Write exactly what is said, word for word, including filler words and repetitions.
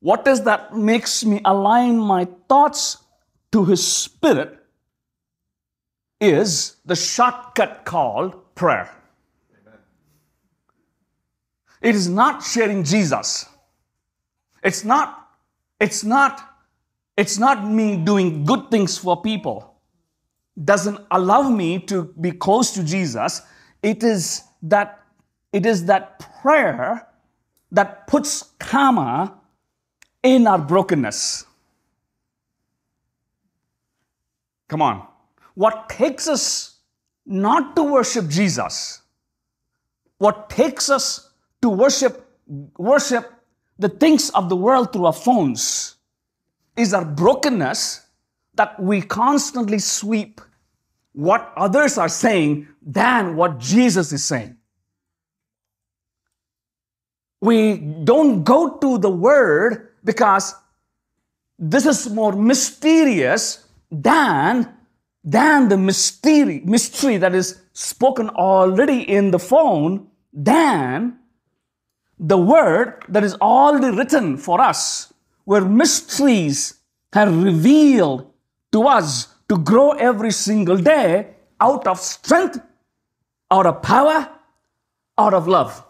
What is that makes me align my thoughts to His Spirit is the shortcut called prayer. Amen. It is not sharing Jesus. It's not, it's not, it's not me doing good things for people. Doesn't allow me to be close to Jesus. It is that, it is that prayer that puts karma in our brokenness. Come on. What takes us not to worship Jesus, what takes us to worship, worship the things of the world through our phones, is our brokenness that we constantly sweep what others are saying than what Jesus is saying. We don't go to the Word because this is more mysterious than, than the mystery, mystery that is spoken already in the phone, than the Word that is already written for us, where mysteries have revealed to us to grow every single day out of strength, out of power, out of love.